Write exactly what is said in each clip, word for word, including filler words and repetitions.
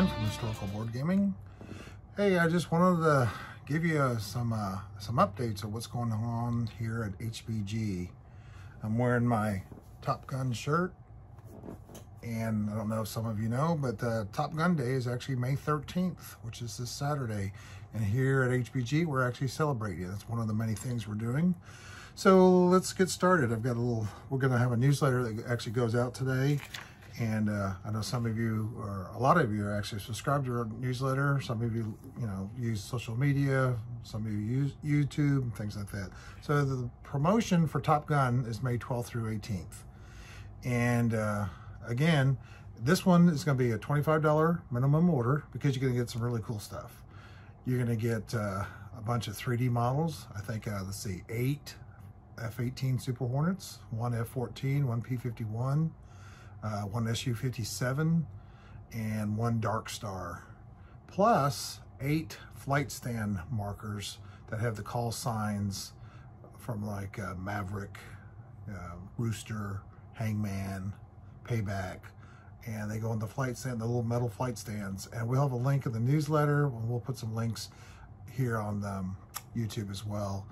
Brian from Historical Board Gaming. Hey, I just wanted to give you some uh, some updates of what's going on here at H B G. I'm wearing my Top Gun shirt, and I don't know if some of you know, but uh, Top Gun Day is actually May thirteenth, which is this Saturday. And here at H B G, we're actually celebrating. That's one of the many things we're doing. So let's get started. I've got a little, we're gonna have a newsletter that actually goes out today. And uh, I know some of you, or a lot of you, are actually subscribed to our newsletter. Some of you, you know, use social media. Some of you use YouTube and things like that. So the promotion for Top Gun is May twelfth through eighteenth. And uh, again, this one is going to be a twenty-five dollar minimum order because you're going to get some really cool stuff. You're going to get uh, a bunch of three D models. I think, uh, let's see, eight F eighteen Super Hornets, one F fourteen, one P fifty-one. Uh, one S U fifty-seven, and one Dark Star, plus eight flight stand markers that have the call signs from like uh, Maverick, uh, Rooster, Hangman, Payback, and they go on the flight stand, the little metal flight stands. And we'll have a link in the newsletter, and we'll put some links here on um, YouTube as well.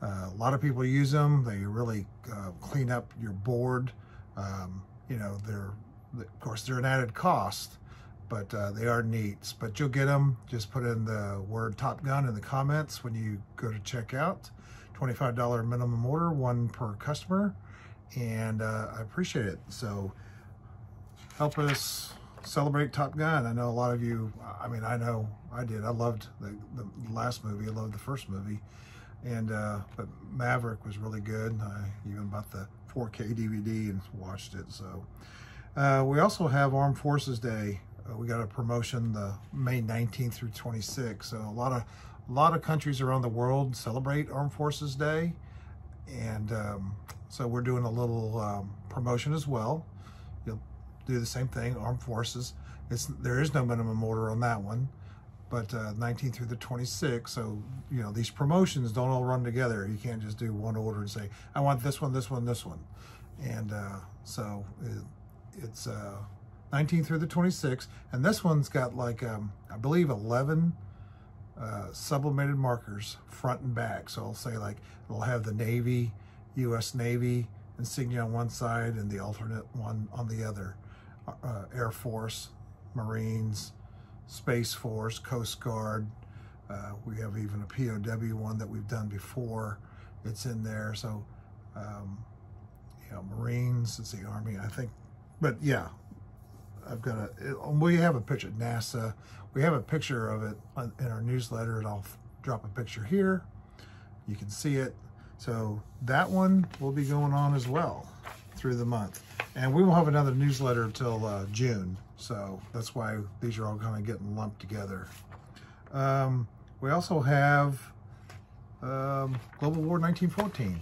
Uh, a lot of people use them. They really uh, clean up your board. Um, You know, they're, of course, they're an added cost, but uh, they are neat. But you'll get them. Just put in the word Top Gun in the comments when you go to check out. twenty-five dollar minimum order, one per customer. And uh, I appreciate it. So help us celebrate Top Gun. I know a lot of you, I mean, I know I did. I loved the, the last movie. I loved the first movie. And, uh, but Maverick was really good. I even bought the four K D V D and watched it. So uh, we also have Armed Forces Day. Uh, we got a promotion the May nineteenth through twenty-sixth. So a lot of a lot of countries around the world celebrate Armed Forces Day, and um, so we're doing a little um, promotion as well. You'll do the same thing, Armed Forces. It's there is no minimum order on that one, but uh, nineteenth through the twenty-sixth, so, you know, these promotions don't all run together. You can't just do one order and say, I want this one, this one, this one. And uh, so it, it's uh, nineteenth through the twenty-sixth, and this one's got like, um, I believe eleven uh, sublimated markers front and back. So I'll say like, it'll have the Navy, U S Navy insignia on one side and the alternate one on the other. Uh, Air Force, Marines, Space Force, Coast Guard. Uh, we have even a P O W one that we've done before. It's in there. So, um, you know, Marines, it's the Army, I think. But yeah, I've got a, it, we have a picture of NASA. We have a picture of it on, in our newsletter, and I'll drop a picture here. You can see it. So that one will be going on as well through the month. And we won't have another newsletter until uh, June. So that's why these are all kind of getting lumped together. Um, we also have um, Global War nineteen fourteen.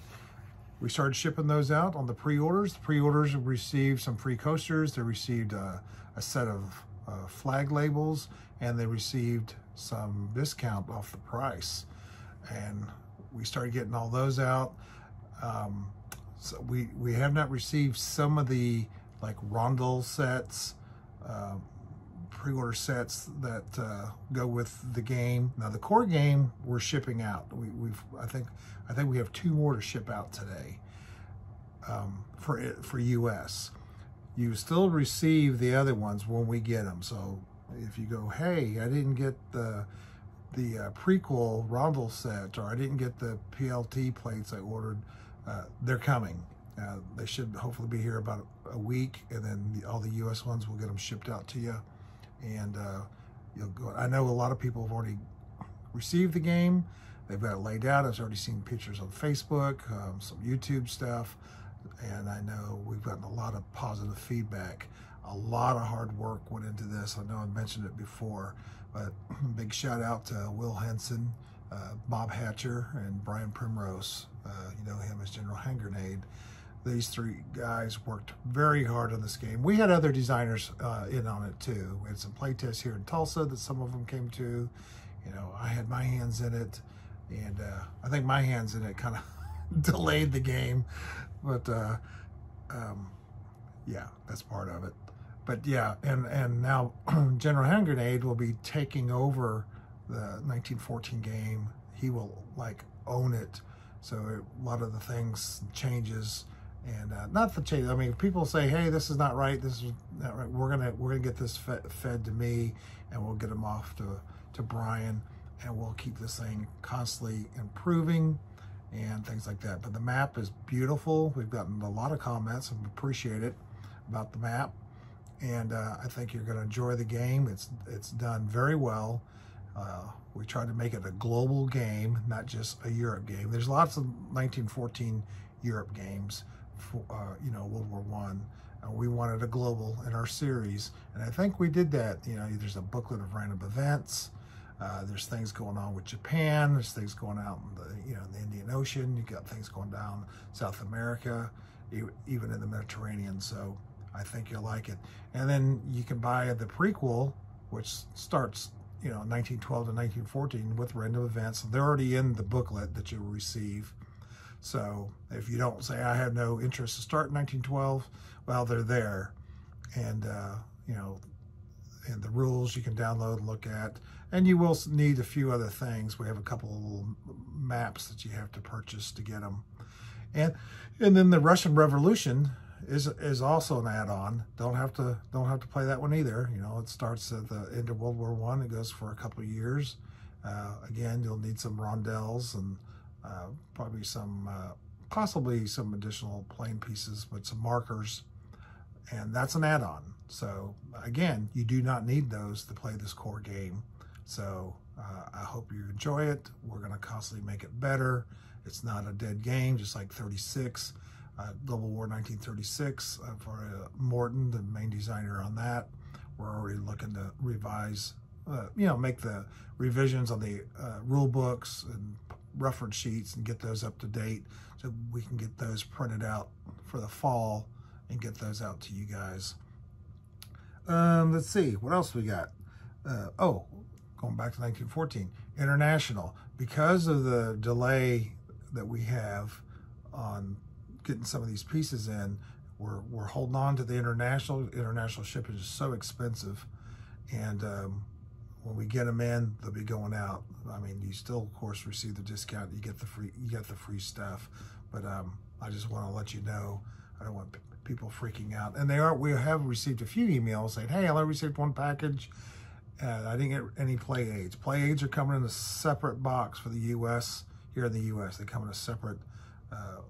We started shipping those out on the pre-orders. The pre-orders received some free coasters. They received uh, a set of uh, flag labels, and they received some discount off the price. And we started getting all those out. Um, so we, we have not received some of the like Rondel sets, Uh, pre-order sets that uh, go with the game. Now the core game we're shipping out. We, we've I think I think we have two more to ship out today um, for for U S. You still receive the other ones when we get them. So if you go, hey, I didn't get the the uh, prequel Rondel set, or I didn't get the P L T plates I ordered, uh, they're coming. Uh, they should hopefully be here about a week, and then the, all the U S ones, will get them shipped out to you. And uh, you'll go. I know a lot of people have already received the game. They've got it laid out. I've already seen pictures on Facebook, um, some YouTube stuff, and I know we've gotten a lot of positive feedback. A lot of hard work went into this. I know I mentioned it before, but big shout out to Will Henson, uh, Bob Hatcher, and Brian Primrose. Uh, you know him as General Hangrenade. These three guys worked very hard on this game. We had other designers uh, in on it too. We had some playtests here in Tulsa that some of them came to. You know, I had my hands in it, and uh, I think my hands in it kind of delayed the game. But uh, um, yeah, that's part of it. But yeah, and, and now General Hangrenade will be taking over the nineteen fourteen game. He will like own it. So a lot of the things changes, and uh, not the change. I mean, people say, "Hey, this is not right. This is not right." We're gonna we're gonna get this fed, fed to me, and we'll get them off to to Brian, and we'll keep this thing constantly improving and things like that. But the map is beautiful. We've gotten a lot of comments and appreciate it about the map, and uh, I think you're gonna enjoy the game. It's it's done very well. Uh, we tried to make it a global game, not just a Europe game. There's lots of nineteen fourteen Europe games, for, uh, you know, World War One. Uh, we wanted a global in our series, and I think we did that. You know, there's a booklet of random events. Uh, there's things going on with Japan. There's things going out in the, you know, in the Indian Ocean. You got things going down South America, even in the Mediterranean. So I think you'll like it. And then you can buy the prequel, which starts, you know, nineteen twelve to nineteen fourteen with random events. They're already in the booklet that you'll receive. So if you don't say, I have no interest to start in nineteen twelve, well, they're there. And, uh, you know, and the rules you can download and look at. And you will need a few other things. We have a couple of little maps that you have to purchase to get them. And and then the Russian Revolution is is also an add-on. Don't have to don't have to play that one either. You know, it starts at the end of World War One. It goes for a couple of years. Uh, again, you'll need some rondels and uh, probably some uh, possibly some additional plane pieces, but some markers. And that's an add-on. So again, you do not need those to play this core game. So uh, I hope you enjoy it. We're going to constantly make it better. It's not a dead game, just like thirty-six, uh, Global War nineteen thirty-six uh, for uh, Morton, the main designer on that. We're already looking to revise, uh, you know, make the revisions on the uh, rule books and reference sheets and get those up to date so we can get those printed out for the fall and get those out to you guys. Um, let's see, what else we got? Uh, oh, going back to nineteen fourteen, international. Because of the delay that we have on getting some of these pieces in, we're, we're holding on to the international. International shipping is so expensive. And um, when we get them in, they'll be going out. I mean, you still, of course, receive the discount. You get the free, you get the free stuff. But um, I just want to let you know, I don't want people freaking out. And they are, we have received a few emails saying, hey, I only received one package. Uh, I didn't get any play aids. Play aids are coming in a separate box for the U S Here in the U S, they come in a separate uh,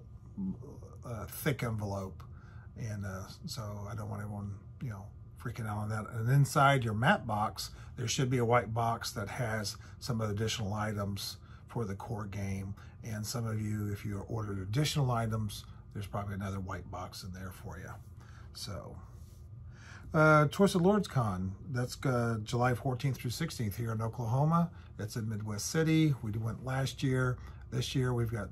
uh, thick envelope, and uh, so I don't want anyone, you know, freaking out on that. And inside your map box, there should be a white box that has some additional items for the core game. And some of you, if you ordered additional items, there's probably another white box in there for you. So. Uh, Twisted Lords Con, that's uh, July fourteenth through sixteenth here in Oklahoma. It's in Midwest City. We went last year. This year we've got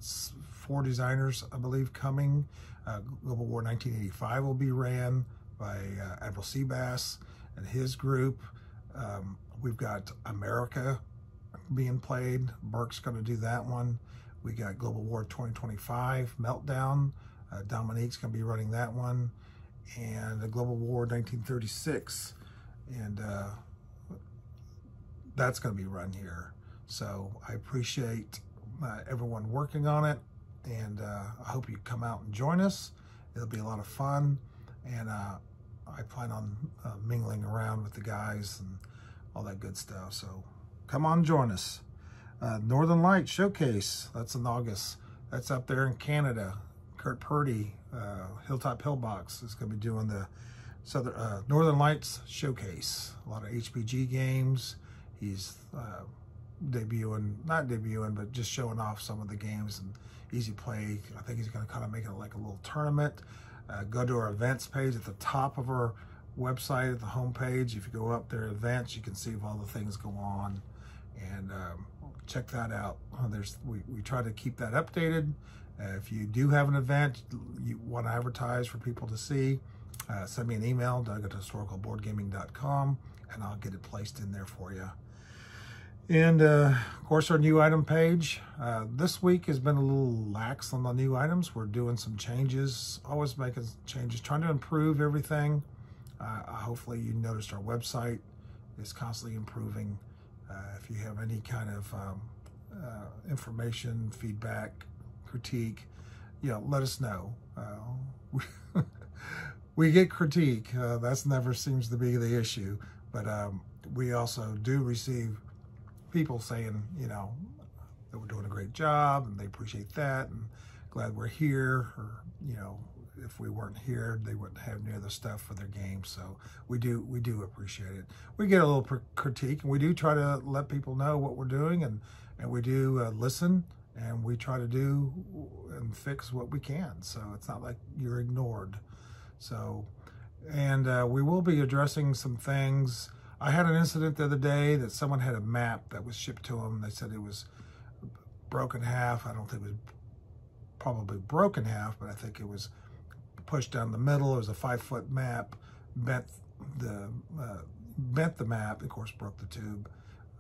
four designers, I believe, coming. Uh, Global War nineteen eighty-five will be ran by uh, Admiral Seabass and his group. Um, we've got America being played. Burke's going to do that one. We got Global War twenty twenty-five, Meltdown. Uh, Dominique's going to be running that one. And the Global War nineteen thirty-six, and uh, that's going to be run here. So I appreciate uh, everyone working on it, and uh, I hope you come out and join us. It'll be a lot of fun, and uh, I plan on uh, mingling around with the guys and all that good stuff. So come on, join us. Uh, Northern Lights Showcase, that's in August. That's up there in Canada. Kurt Purdy, uh, Hilltop Hillbox is going to be doing the Southern, uh, Northern Lights Showcase. A lot of H B G games. He's uh, debuting, not debuting, but just showing off some of the games and easy play. I think he's going to kind of make it like a little tournament. Uh, go to our events page at the top of our website, at the homepage. If you go up there, events, you can see all the things go on. And um, check that out. There's, we, we try to keep that updated. Uh, if you do have an event you want to advertise for people to see, uh, send me an email, Doug at historical board gaming dot com, and I'll get it placed in there for you. And, uh, of course, our new item page. Uh, this week has been a little lax on the new items. We're doing some changes, always making changes, trying to improve everything. Uh, hopefully you noticed our website is constantly improving. Uh, if you have any kind of um, uh, information, feedback, critique, you know, let us know. Uh, we get critique. Uh, that's never seems to be the issue. But um, we also do receive people saying, you know, that we're doing a great job and they appreciate that and glad we're here, or, you know, if we weren't here, they wouldn't have near the stuff for their game. So we do, we do appreciate it. We get a little critique, and we do try to let people know what we're doing, and, and we do uh, listen, and we try to do and fix what we can. So it's not like you're ignored. So, and uh, we will be addressing some things. I had an incident the other day that someone had a map that was shipped to them. They said it was broken half. I don't think it was probably broken half, but I think it was pushed down the middle. It was a five-foot map, bent the uh, bent the map, of course broke the tube,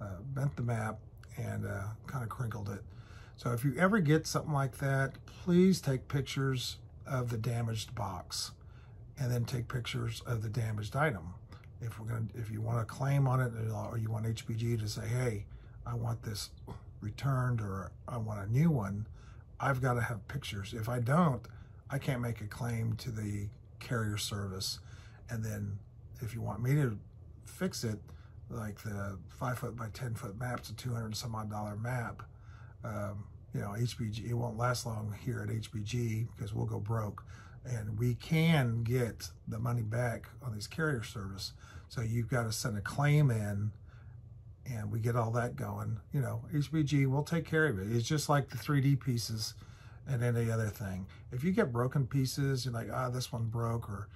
uh, bent the map, and uh, kind of crinkled it. So if you ever get something like that, please take pictures of the damaged box, and then take pictures of the damaged item. If we're gonna, if you want to claim on it, or you want H B G to say, hey, I want this returned, or I want a new one, I've got to have pictures. If I don't, I can't make a claim to the carrier service. And then if you want me to fix it, like the five foot by ten foot maps, a two hundred and some odd dollar map, um, you know, H B G, it won't last long here at H B G because we'll go broke. And we can get the money back on this carrier service. So you've got to send a claim in, and we get all that going. You know, H B G will take care of it. It's just like the three D pieces and any other thing. If you get broken pieces, you're like, ah, oh, this one broke, or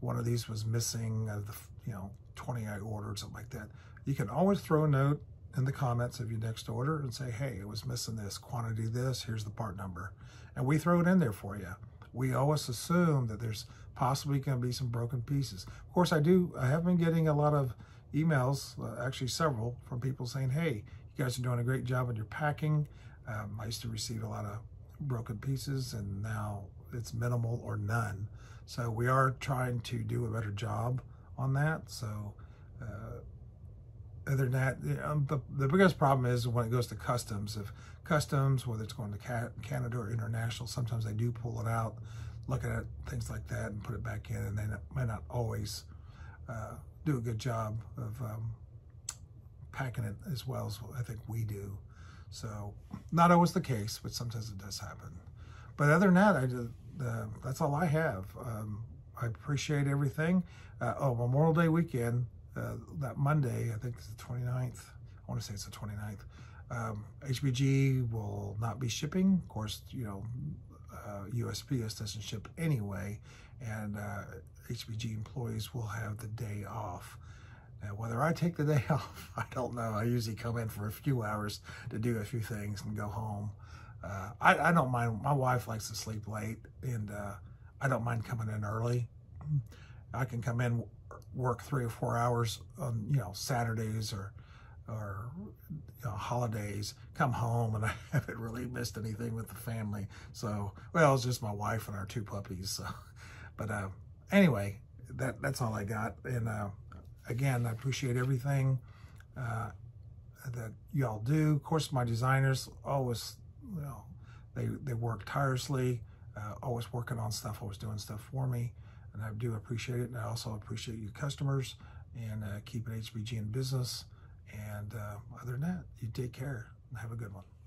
one of these was missing out of the, you know, twenty I ordered, something like that. You can always throw a note in the comments of your next order and say, hey, it was missing this, quantity this, here's the part number. And we throw it in there for you. We always assume that there's possibly going to be some broken pieces. Of course, I do. I have been getting a lot of emails, uh, actually several, from people saying, hey, you guys are doing a great job in your packing. Um, I used to receive a lot of broken pieces, and now it's minimal or none. So we are trying to do a better job on that. So uh, other than that, you know, the, the biggest problem is when it goes to customs. If customs, whether it's going to Canada or international, sometimes they do pull it out, look at it, things like that, and put it back in, and they may not always uh, do a good job of um, packing it as well as I think we do. So not always the case, but sometimes it does happen. But other than that, I just, uh, that's all I have. Um, I appreciate everything. Uh, oh, Memorial Day weekend, uh, that Monday, I think it's the twenty-ninth. I want to say it's the twenty-ninth. Um, H B G will not be shipping. Of course, you know, uh, U S P S doesn't ship anyway, and uh, H B G employees will have the day off. Now, whether I take the day off, I don't know. I usually come in for a few hours to do a few things and go home. Uh, I, I don't mind. My wife likes to sleep late, and uh, I don't mind coming in early. I can come in, work three or four hours on, you know, Saturdays or or you know, holidays, come home, and I haven't really missed anything with the family. So, well, it's just my wife and our two puppies. So, but uh, anyway, that that's all I got. And uh, again, I appreciate everything uh, that y'all do. Of course, my designers always, you know, they, they work tirelessly, uh, always working on stuff, always doing stuff for me. And I do appreciate it. And I also appreciate you customers and uh, keeping H B G in business. And uh, other than that, you take care and have a good one.